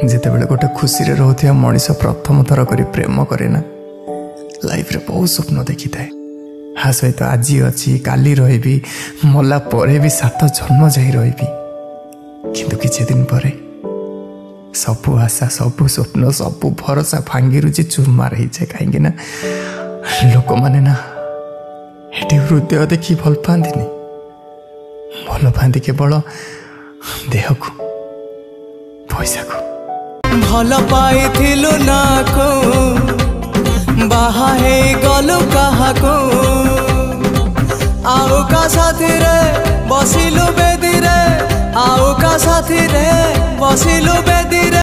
जितेबले गोटे खुशी रे रहथिया मनीष प्रथम थर करी प्रेम करेना लाइफ रे बहुत स्वप्न देखि थाए हा सहित तो आज अच्छी काली रही मला परे भी 7 जन्म जाई रही किंतु किछे दिन पर सबू आशा सबू स्वप्न सबू भरोसा भांगी रुचि चुरमार हो जाए कहीं ना लोक मैंने ना ये हृदय देखी भल पाती भल पाती केवल देह को पैसा को भल पाई थिलु ना को बाहा हे गलु कहा को आओ का साथी रे बसिलु बेदी रे आओ का साथी रे बसिलु बेदी रे।